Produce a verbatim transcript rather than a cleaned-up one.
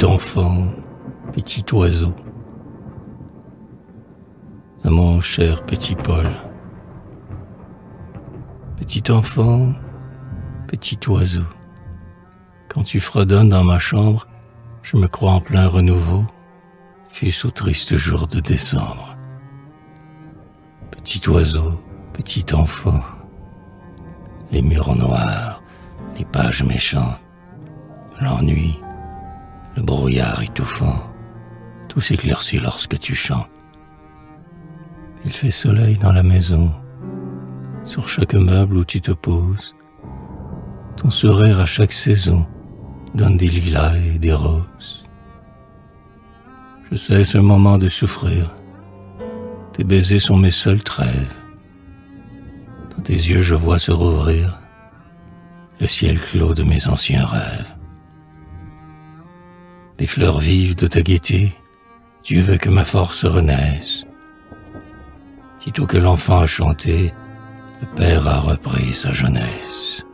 petit enfant, petit oiseau. À mon cher petit Paul. Petit enfant, petit oiseau. Quand tu fredonnes dans ma chambre, je me crois en plein renouveau, fût-ce au triste jour de décembre. Petit oiseau, petit enfant, les murs noirs, les pages méchantes, l'ennui, le brouillard étouffant, tout s'éclaircit lorsque tu chantes. Il fait soleil dans la maison, sur chaque meuble où tu te poses, ton sourire à chaque saison donne des lilas et des roses. Je sais ce moment de souffrir, tes baisers sont mes seules trêves. Dans tes yeux je vois se rouvrir le ciel clos de mes anciens rêves. Des fleurs vives de ta gaieté, Dieu veut que ma force renaisse. Sitôt que l'enfant a chanté, le père a repris sa jeunesse.